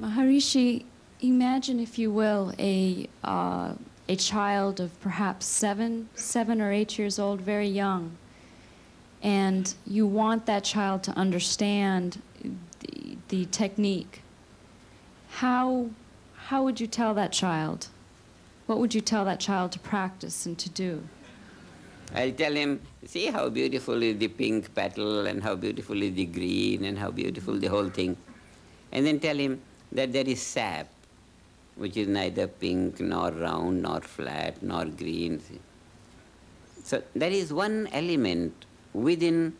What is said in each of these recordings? Maharishi, imagine, if you will, a child of perhaps seven or 8 years old, very young, and you want that child to understand the technique. How would you tell that child? What would you tell that child to practice and to do? I'll tell him, see how beautiful is the pink petal and how beautiful is the green and how beautiful the whole thing. And then tell him that there is sap, which is neither pink nor round nor flat nor green. So there is one element within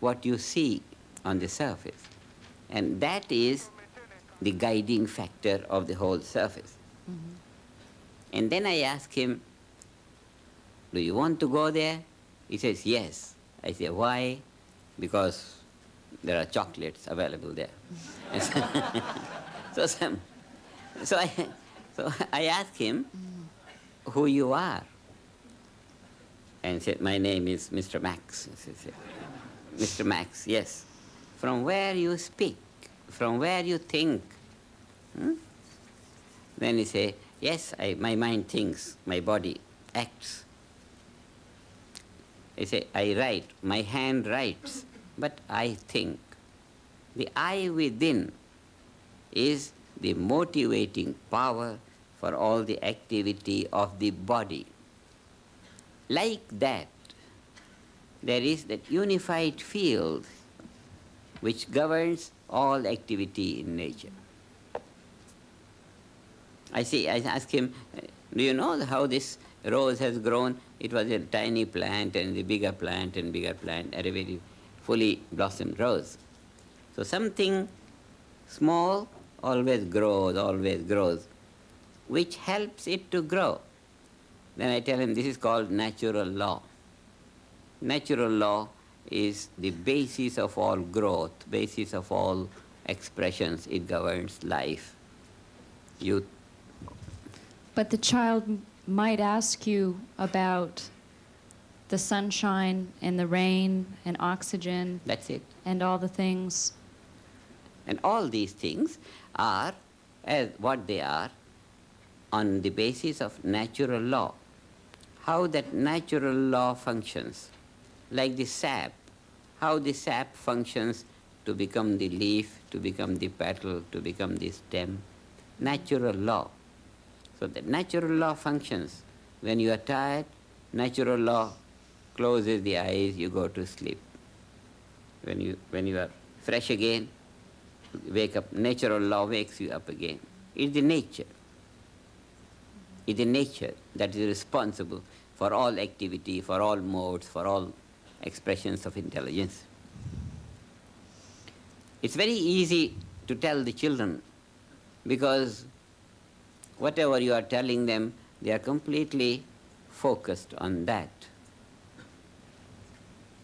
what you see on the surface, and that is the guiding factor of the whole surface. Mm-hmm. And then I ask him, do you want to go there? He says, yes. I say, why? Because there are chocolates available there. So I asked him who you are. And said, my name is Mr. Max. Said, Mr. Max, yes. From where you speak, from where you think. Hmm? Then he said, yes, my mind thinks, my body acts. I say, I write, my hand writes, but I think. The I within is the motivating power for all the activity of the body. Like that, there is that unified field which governs all activity in nature. I ask him, do you know how this rose has grown? It was a tiny plant and the bigger plant and bigger plant, and a very fully blossomed rose. So something small always grows, which helps it to grow. Then I tell him this is called natural law. Natural law is the basis of all growth, basis of all expressions. It governs life. But the child might ask you about the sunshine and the rain and oxygen. That's it. And all the things. And all these things are as what they are on the basis of natural law. How that natural law functions. Like the sap. How the sap functions to become the leaf, to become the petal, to become the stem. Natural law. So the natural law functions. When you are tired, natural law closes the eyes, you go to sleep. When you are fresh again, wake up, natural law wakes you up again. It's the nature. It's the nature that is responsible for all activity, for all modes, for all expressions of intelligence. It's very easy to tell the children, because whatever you are telling them, they are completely focused on that.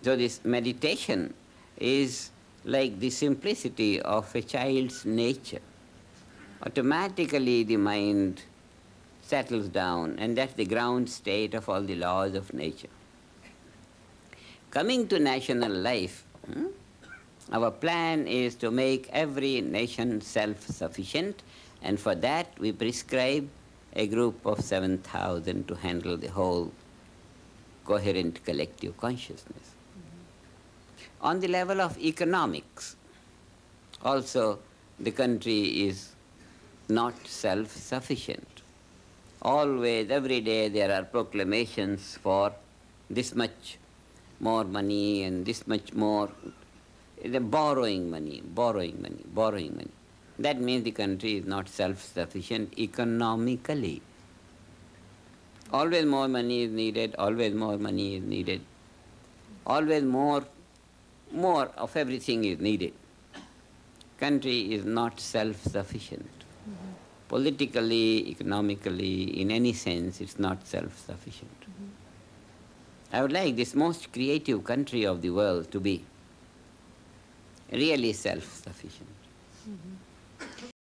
So this meditation is like the simplicity of a child's nature. Automatically the mind settles down, and that's the ground state of all the laws of nature. Coming to national life, our plan is to make every nation self-sufficient, and for that we prescribe a group of 7,000 to handle the whole coherent collective consciousness. Mm-hmm. On the level of economics, also the country is not self-sufficient. Always, every day, there are proclamations for this much more money and this much more. They're borrowing money, borrowing money, borrowing money. That means the country is not self-sufficient economically. Always more money is needed, always more money is needed. Always more of everything is needed. Country is not self-sufficient. Mm-hmm. Politically, economically, in any sense, it's not self-sufficient. Mm-hmm. I would like this most creative country of the world to be really self-sufficient. Mm-hmm.